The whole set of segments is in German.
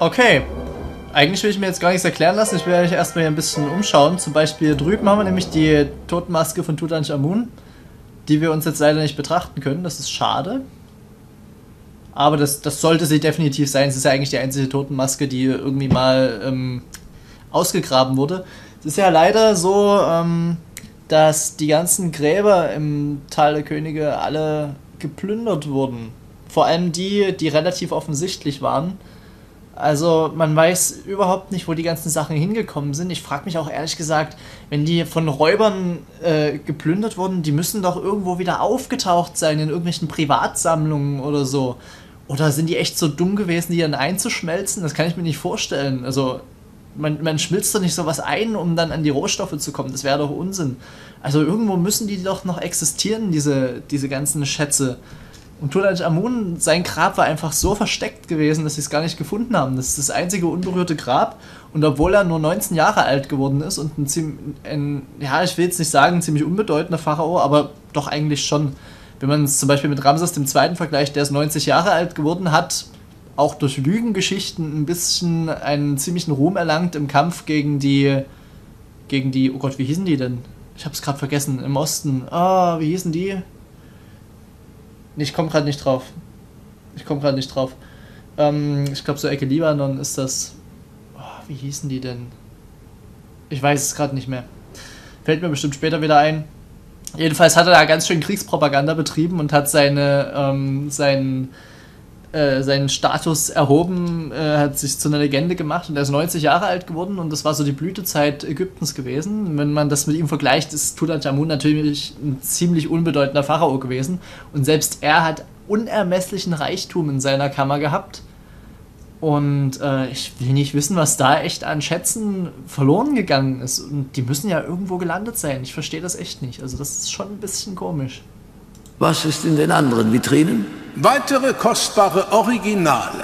Okay. Eigentlich will ich mir jetzt gar nichts erklären lassen. Ich will euch erstmal hier ein bisschen umschauen. Zum Beispiel drüben haben wir nämlich die Totenmaske von Tutanchamun, die wir uns jetzt leider nicht betrachten können. Das ist schade. Aber das sollte sie definitiv sein. Es ist ja eigentlich die einzige Totenmaske, die irgendwie mal ausgegraben wurde. Es ist ja leider so, dass die ganzen Gräber im Tal der Könige alle geplündert wurden. Vor allem die, die relativ offensichtlich waren. Also man weiß überhaupt nicht, wo die ganzen Sachen hingekommen sind. Ich frage mich auch ehrlich gesagt, wenn die von Räubern geplündert wurden, die müssen doch irgendwo wieder aufgetaucht sein in irgendwelchen Privatsammlungen oder so. Oder sind die echt so dumm gewesen, die dann einzuschmelzen? Das kann ich mir nicht vorstellen. Also man schmilzt doch nicht sowas ein, um dann an die Rohstoffe zu kommen. Das wäre doch Unsinn. Also irgendwo müssen die doch noch existieren, diese ganzen Schätze. Und Tutanchamun, sein Grab war einfach so versteckt gewesen, dass sie es gar nicht gefunden haben. Das ist das einzige unberührte Grab. Und obwohl er nur 19 Jahre alt geworden ist und ja, ich will jetzt nicht sagen, ein ziemlich unbedeutender Pharao, aber doch eigentlich schon. Wenn man es zum Beispiel mit Ramses II. Vergleicht, der ist 90 Jahre alt geworden, hat auch durch Lügengeschichten ein bisschen einen ziemlichen Ruhm erlangt im Kampf gegen die, oh Gott, wie hießen die denn? Ich hab's gerade vergessen, im Osten. Ah, wie hießen die? Ich komme gerade nicht drauf. Ich glaube, so Ecke Libanon ist das. Oh, wie hießen die denn? Ich weiß es gerade nicht mehr. Fällt mir bestimmt später wieder ein. Jedenfalls hat er da ganz schön Kriegspropaganda betrieben und hat seinen Status erhoben, hat sich zu einer Legende gemacht und er ist 90 Jahre alt geworden und das war so die Blütezeit Ägyptens gewesen. Wenn man das mit ihm vergleicht, ist Tutanchamun natürlich ein ziemlich unbedeutender Pharao gewesen und selbst er hat unermesslichen Reichtum in seiner Kammer gehabt und ich will nicht wissen, was da echt an Schätzen verloren gegangen ist und die müssen ja irgendwo gelandet sein. Ich verstehe das echt nicht. Also das ist schon ein bisschen komisch. Was ist in den anderen Vitrinen? Weitere kostbare Originale.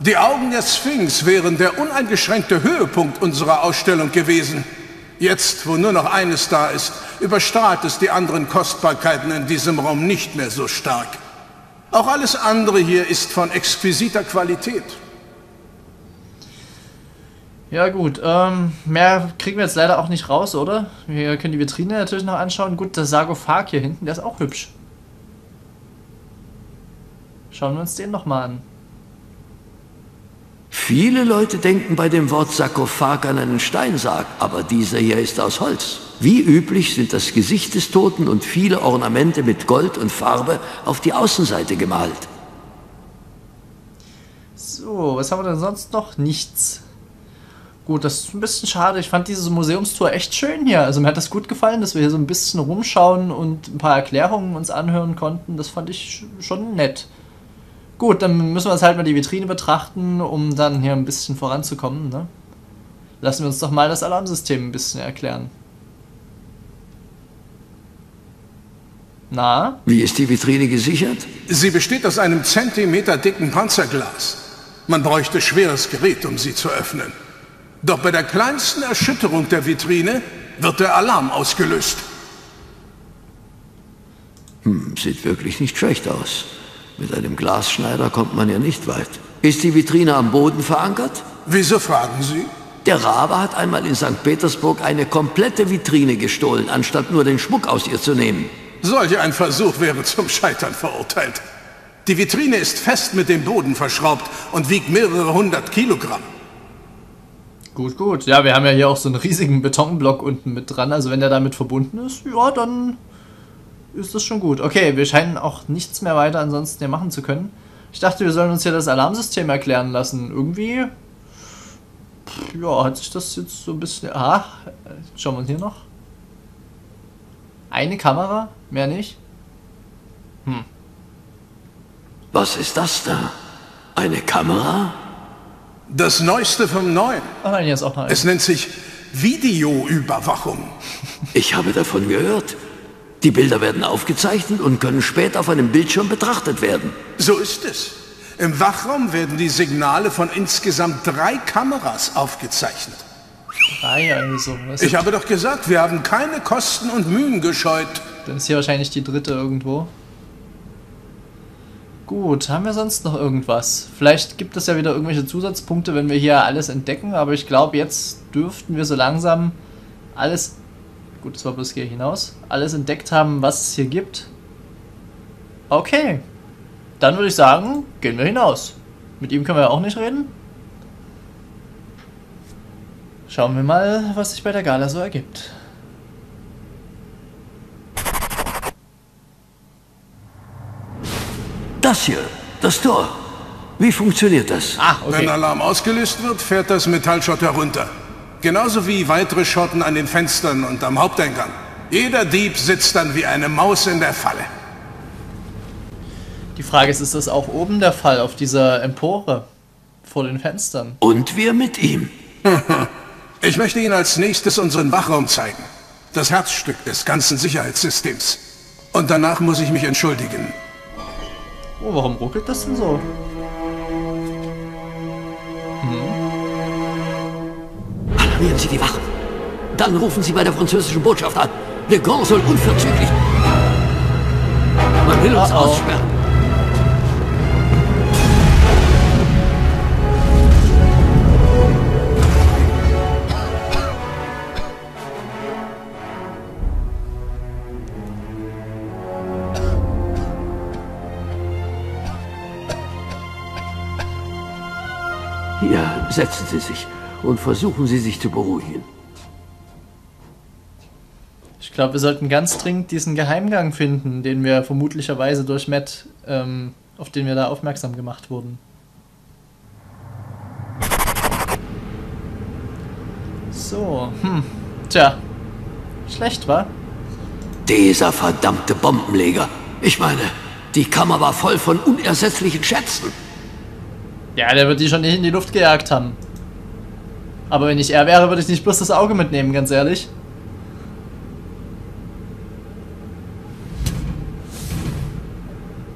Die Augen der Sphinx wären der uneingeschränkte Höhepunkt unserer Ausstellung gewesen. Jetzt, wo nur noch eines da ist, überstrahlt es die anderen Kostbarkeiten in diesem Raum nicht mehr so stark. Auch alles andere hier ist von exquisiter Qualität. Ja gut, mehr kriegen wir jetzt leider auch nicht raus, oder? Wir können die Vitrine natürlich noch anschauen. Gut, der Sarkophag hier hinten, der ist auch hübsch. Schauen wir uns den nochmal an. Viele Leute denken bei dem Wort Sarkophag an einen Steinsarg, aber dieser hier ist aus Holz. Wie üblich sind das Gesicht des Toten und viele Ornamente mit Gold und Farbe auf die Außenseite gemalt. So, was haben wir denn sonst noch? Nichts. Gut, das ist ein bisschen schade. Ich fand diese Museumstour echt schön hier. Also mir hat das gut gefallen, dass wir hier so ein bisschen rumschauen und ein paar Erklärungen uns anhören konnten. Das fand ich schon nett. Gut, dann müssen wir uns halt mal die Vitrine betrachten, um dann hier ein bisschen voranzukommen, ne? Lassen wir uns doch mal das Alarmsystem ein bisschen erklären. Na? Wie ist die Vitrine gesichert? Sie besteht aus einem Zentimeter dicken Panzerglas. Man bräuchte schweres Gerät, um sie zu öffnen. Doch bei der kleinsten Erschütterung der Vitrine wird der Alarm ausgelöst. Sieht wirklich nicht schlecht aus. Mit einem Glasschneider kommt man ja nicht weit. Ist die Vitrine am Boden verankert? Wieso fragen Sie? Der Rabe hat einmal in St. Petersburg eine komplette Vitrine gestohlen, anstatt nur den Schmuck aus ihr zu nehmen. Solch ein Versuch wäre zum Scheitern verurteilt. Die Vitrine ist fest mit dem Boden verschraubt und wiegt mehrere hundert Kilogramm. Gut, gut. Ja, wir haben ja hier auch so einen riesigen Betonblock unten mit dran. Also wenn der damit verbunden ist, ja, dann ist das schon gut. Okay, wir scheinen auch nichts mehr weiter ansonsten hier machen zu können. Ich dachte, wir sollen uns hier das Alarmsystem erklären lassen. Irgendwie, ja, hat sich das jetzt so ein bisschen... Ah, schauen wir uns hier noch. Eine Kamera, mehr nicht. Was ist das da? Eine Kamera? Das Neueste vom Neuen. Oh nein, hier ist auch noch eine. Es nennt sich Videoüberwachung. Ich habe davon gehört. Die Bilder werden aufgezeichnet und können später auf einem Bildschirm betrachtet werden. So ist es. Im Wachraum werden die Signale von insgesamt 3 Kameras aufgezeichnet. 3 also. Ich habe doch gesagt, wir haben keine Kosten und Mühen gescheut. Dann ist hier wahrscheinlich die dritte irgendwo. Gut, haben wir sonst noch irgendwas? Vielleicht gibt es ja wieder irgendwelche Zusatzpunkte, wenn wir hier alles entdecken, aber ich glaube, jetzt dürften wir so langsam alles, gut, das war bloß hier hinaus, alles entdeckt haben, was es hier gibt. Okay, dann würde ich sagen, gehen wir hinaus. Mit ihm können wir ja auch nicht reden. Schauen wir mal, was sich bei der Gala so ergibt. Das hier, das Tor. Wie funktioniert das? Ah, okay. Wenn Alarm ausgelöst wird, fährt das Metallschott herunter. Genauso wie weitere Schotten an den Fenstern und am Haupteingang. Jeder Dieb sitzt dann wie eine Maus in der Falle. Die Frage ist das auch oben der Fall, auf dieser Empore vor den Fenstern? Und wir mit ihm. Ich möchte Ihnen als nächstes unseren Wachraum zeigen. Das Herzstück des ganzen Sicherheitssystems. Und danach muss ich mich entschuldigen. Oh, warum ruckelt das denn so? Alarmieren Sie die Wachen. Dann rufen Sie bei der französischen Botschaft an. Legrand soll unverzüglich... Man will uns aussperren. Ja, setzen Sie sich und versuchen Sie, sich zu beruhigen. Ich glaube, wir sollten ganz dringend diesen Geheimgang finden, den wir vermutlicherweise durch Matt, auf den wir da aufmerksam gemacht wurden. So, tja, schlecht, wa? Dieser verdammte Bombenleger. Ich meine, die Kammer war voll von unersetzlichen Schätzen. Ja, der wird die schon nicht in die Luft gejagt haben. Aber wenn ich er wäre, würde ich nicht bloß das Auge mitnehmen, ganz ehrlich.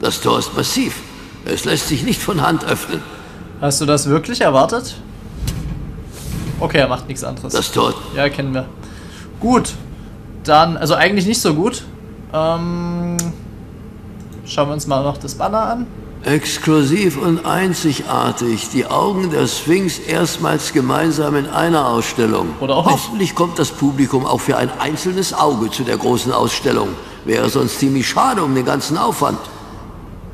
Das Tor ist massiv. Es lässt sich nicht von Hand öffnen. Hast du das wirklich erwartet? Okay, er macht nichts anderes. Das Tor... Ja, kennen wir. Gut. Dann, also eigentlich nicht so gut. Schauen wir uns mal noch das Banner an. Exklusiv und einzigartig, die Augen der Sphinx erstmals gemeinsam in einer Ausstellung. Oder auch nicht. Hoffentlich kommt das Publikum auch für ein einzelnes Auge zu der großen Ausstellung. Wäre sonst ziemlich schade um den ganzen Aufwand.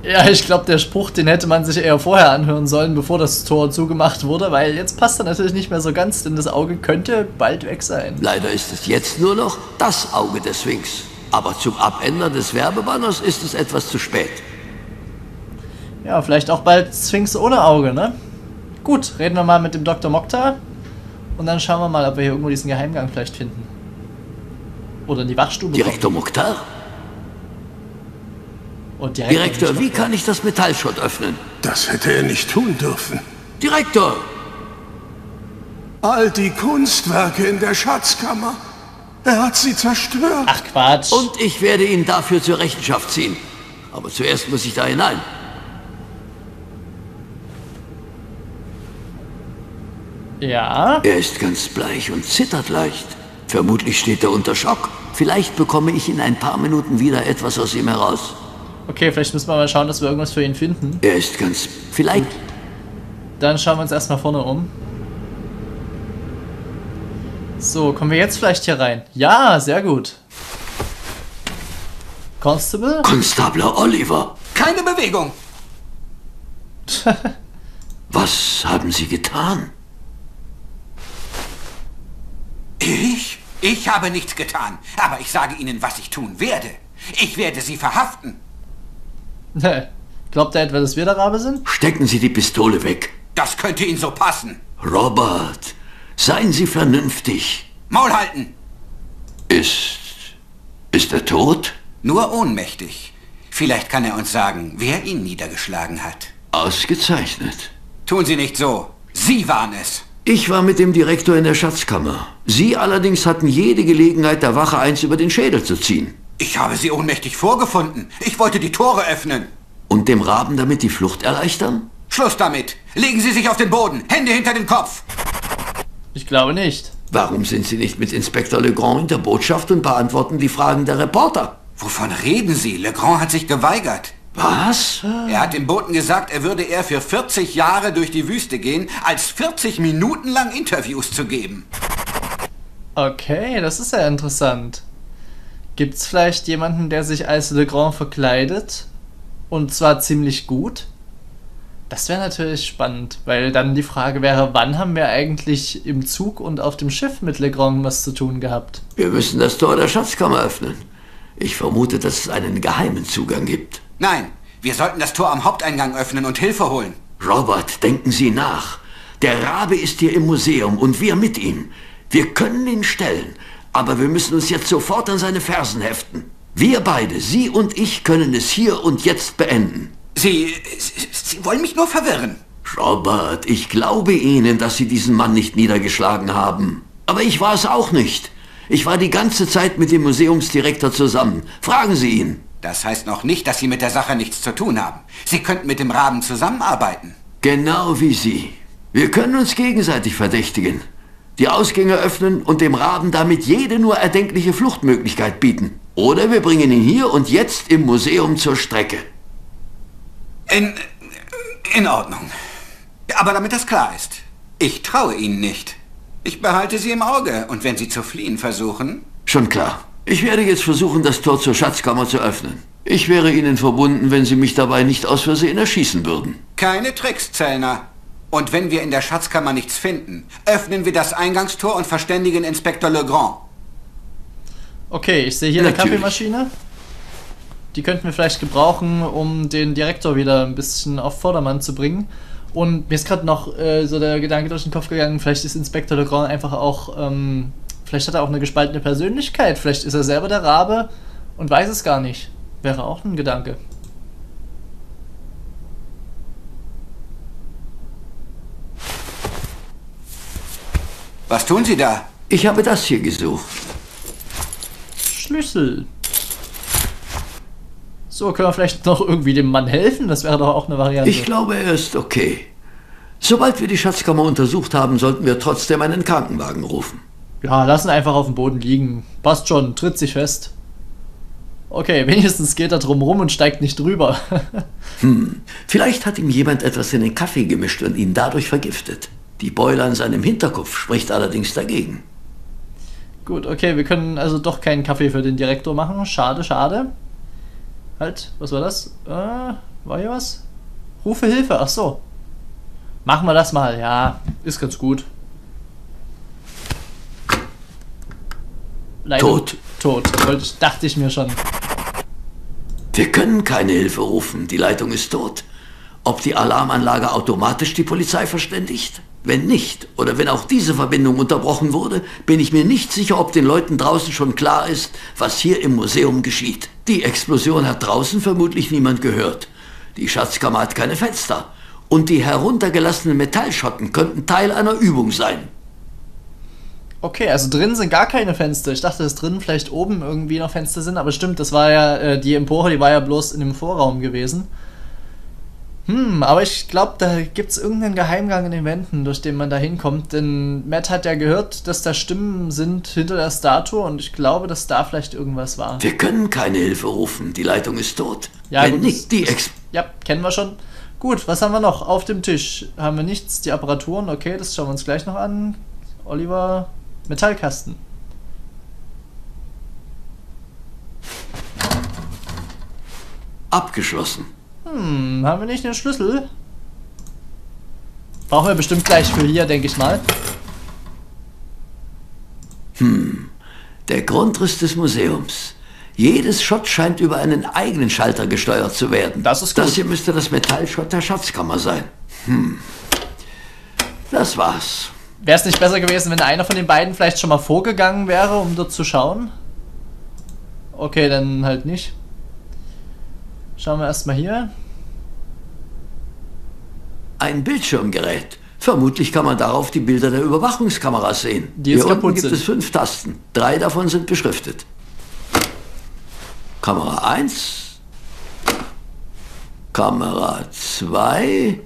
Ja, ich glaube, der Spruch, den hätte man sich eher vorher anhören sollen, bevor das Tor zugemacht wurde, weil jetzt passt er natürlich nicht mehr so ganz, denn das Auge könnte bald weg sein. Leider ist es jetzt nur noch das Auge der Sphinx. Aber zum Abändern des Werbebanners ist es etwas zu spät. Ja, vielleicht auch bald Sphinx ohne Auge, ne? Gut, reden wir mal mit dem Dr. Mokhtar und dann schauen wir mal, ob wir hier irgendwo diesen Geheimgang vielleicht finden. Oder in die Wachstube. Direktor Mokhtar? Direktor, wie kann ich das Metallschott öffnen? Das hätte er nicht tun dürfen. Direktor! All die Kunstwerke in der Schatzkammer. Er hat sie zerstört. Ach Quatsch. Und ich werde ihn dafür zur Rechenschaft ziehen. Aber zuerst muss ich da hinein. Ja. Er ist ganz bleich und zittert leicht. Vermutlich steht er unter Schock. Vielleicht bekomme ich in ein paar Minuten wieder etwas aus ihm heraus. Okay, vielleicht müssen wir mal schauen, dass wir irgendwas für ihn finden. Er ist ganz... Vielleicht... Gut. Dann schauen wir uns erstmal vorne um. So, kommen wir jetzt vielleicht hier rein? Ja, sehr gut. Constable? Constable Oliver. Keine Bewegung. Was haben Sie getan? Ich habe nichts getan, aber ich sage Ihnen, was ich tun werde. Ich werde Sie verhaften. Glaubt er etwa, dass wir der Rabe sind? Stecken Sie die Pistole weg. Das könnte Ihnen so passen. Robert, seien Sie vernünftig. Maul halten! Ist er tot? Nur ohnmächtig. Vielleicht kann er uns sagen, wer ihn niedergeschlagen hat. Ausgezeichnet. Tun Sie nicht so. Sie waren es. Ich war mit dem Direktor in der Schatzkammer. Sie allerdings hatten jede Gelegenheit, der Wache eins über den Schädel zu ziehen. Ich habe Sie ohnmächtig vorgefunden. Ich wollte die Tore öffnen. Und dem Raben damit die Flucht erleichtern? Schluss damit. Legen Sie sich auf den Boden. Hände hinter den Kopf. Ich glaube nicht. Warum sind Sie nicht mit Inspektor Legrand in der Botschaft und beantworten die Fragen der Reporter? Wovon reden Sie? Legrand hat sich geweigert. Was? Er hat dem Boten gesagt, er würde eher für 40 Jahre durch die Wüste gehen, als 40 Minuten lang Interviews zu geben. Okay, das ist ja interessant. Gibt's vielleicht jemanden, der sich als Legrand verkleidet? Und zwar ziemlich gut? Das wäre natürlich spannend, weil dann die Frage wäre, wann haben wir eigentlich im Zug und auf dem Schiff mit Legrand was zu tun gehabt? Wir müssen das Tor der Schatzkammer öffnen. Ich vermute, dass es einen geheimen Zugang gibt. Nein, wir sollten das Tor am Haupteingang öffnen und Hilfe holen. Robert, denken Sie nach. Der Rabe ist hier im Museum und wir mit ihm. Wir können ihn stellen, aber wir müssen uns jetzt sofort an seine Fersen heften. Wir beide, Sie und ich, können es hier und jetzt beenden. Sie wollen mich nur verwirren. Robert, ich glaube Ihnen, dass Sie diesen Mann nicht niedergeschlagen haben. Aber ich war es auch nicht. Ich war die ganze Zeit mit dem Museumsdirektor zusammen. Fragen Sie ihn. Das heißt noch nicht, dass Sie mit der Sache nichts zu tun haben. Sie könnten mit dem Raben zusammenarbeiten. Genau wie Sie. Wir können uns gegenseitig verdächtigen. Die Ausgänge öffnen und dem Raben damit jede nur erdenkliche Fluchtmöglichkeit bieten. Oder wir bringen ihn hier und jetzt im Museum zur Strecke. In Ordnung. Aber damit das klar ist, ich traue Ihnen nicht. Ich behalte Sie im Auge und wenn Sie zu fliehen versuchen... Schon klar. Ich werde jetzt versuchen, das Tor zur Schatzkammer zu öffnen. Ich wäre Ihnen verbunden, wenn Sie mich dabei nicht aus Versehen erschießen würden. Keine Tricks, Zellner. Und wenn wir in der Schatzkammer nichts finden, öffnen wir das Eingangstor und verständigen Inspektor Legrand. Okay, ich sehe hier eine Kaffeemaschine. Die könnten wir vielleicht gebrauchen, um den Direktor wieder ein bisschen auf Vordermann zu bringen. Und mir ist gerade noch so der Gedanke durch den Kopf gegangen, vielleicht ist Inspektor Legrand einfach auch, vielleicht hat er auch eine gespaltene Persönlichkeit, vielleicht ist er selber der Rabe und weiß es gar nicht. Wäre auch ein Gedanke. Was tun Sie da? Ich habe das hier gesucht. Schlüssel. So, können wir vielleicht noch irgendwie dem Mann helfen? Das wäre doch auch eine Variante. Ich glaube, er ist okay. Sobald wir die Schatzkammer untersucht haben, sollten wir trotzdem einen Krankenwagen rufen. Ja, lassen einfach auf dem Boden liegen. Passt schon, tritt sich fest. Okay, wenigstens geht er drum rum und steigt nicht drüber. Vielleicht hat ihm jemand etwas in den Kaffee gemischt und ihn dadurch vergiftet. Die Beule an seinem Hinterkopf spricht allerdings dagegen. Gut, okay, wir können also doch keinen Kaffee für den Direktor machen. Schade, schade. Halt, was war das? War hier was? Rufe Hilfe, ach so. Machen wir das mal, ja, ist ganz gut. Leider tot. Dachte ich mir schon. Wir können keine Hilfe rufen, die Leitung ist tot. Ob die Alarmanlage automatisch die Polizei verständigt? Wenn nicht, oder wenn auch diese Verbindung unterbrochen wurde, bin ich mir nicht sicher, ob den Leuten draußen schon klar ist, was hier im Museum geschieht. Die Explosion hat draußen vermutlich niemand gehört. Die Schatzkammer hat keine Fenster. Und die heruntergelassenen Metallschotten könnten Teil einer Übung sein. Okay, also drin sind gar keine Fenster. Ich dachte, dass drinnen vielleicht oben irgendwie noch Fenster sind, aber stimmt, das war ja, die Empore, die war ja bloß in dem Vorraum gewesen. Aber ich glaube, da gibt es irgendeinen Geheimgang in den Wänden, durch den man da hinkommt, denn Matt hat ja gehört, dass da Stimmen sind hinter der Statue und ich glaube, dass da vielleicht irgendwas war. Wir können keine Hilfe rufen, die Leitung ist tot. Ja, wenn gut, nicht die ja, kennen wir schon. Gut, was haben wir noch? Auf dem Tisch haben wir nichts, die Apparaturen, okay, das schauen wir uns gleich noch an. Oliver, Metallkasten. Abgeschlossen. Haben wir nicht den Schlüssel? Brauchen wir bestimmt gleich für hier, denke ich mal. Der Grundriss des Museums. Jedes Schott scheint über einen eigenen Schalter gesteuert zu werden. Das ist gut. Das hier müsste das Metallschott der Schatzkammer sein. Das war's. Wäre es nicht besser gewesen, wenn einer von den beiden vielleicht schon mal vorgegangen wäre, um dort zu schauen? Okay, dann halt nicht. Schauen wir erstmal hier. Ein Bildschirmgerät. Vermutlich kann man darauf die Bilder der Überwachungskameras sehen. Hier unten gibt es 5 Tasten. 3 davon sind beschriftet. Kamera 1. Kamera 2.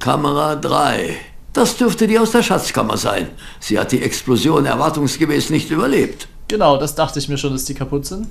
Kamera 3. Das dürfte die aus der Schatzkammer sein. Sie hat die Explosion erwartungsgemäß nicht überlebt. Genau, das dachte ich mir schon, dass die kaputt sind.